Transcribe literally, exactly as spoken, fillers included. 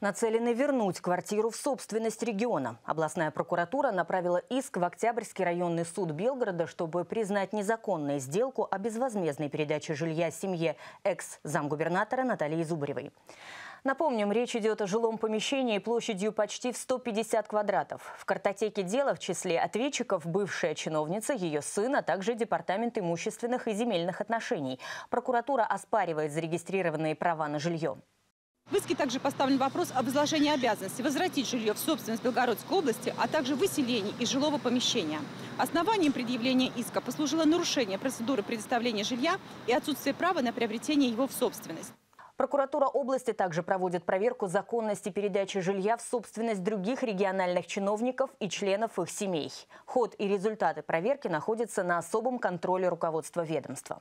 нацелены вернуть квартиру в собственность региона. Областная прокуратура направила иск в Октябрьский районный суд Белгорода, чтобы признать незаконную сделку о безвозмездной передаче жилья семье экс-замгубернатора Натальи Зубаревой. Напомним, речь идет о жилом помещении площадью почти в сто пятьдесят квадратов. В картотеке дела в числе ответчиков бывшая чиновница, ее сын, а также Департамент имущественных и земельных отношений. Прокуратура оспаривает зарегистрированные права на жилье. В иске также поставлен вопрос об изложении обязанности возвратить жилье в собственность Белгородской области, а также выселении из жилого помещения. Основанием предъявления иска послужило нарушение процедуры предоставления жилья и отсутствие права на приобретение его в собственность. Прокуратура области также проводит проверку законности передачи жилья в собственность других региональных чиновников и членов их семей. Ход и результаты проверки находятся на особом контроле руководства ведомства.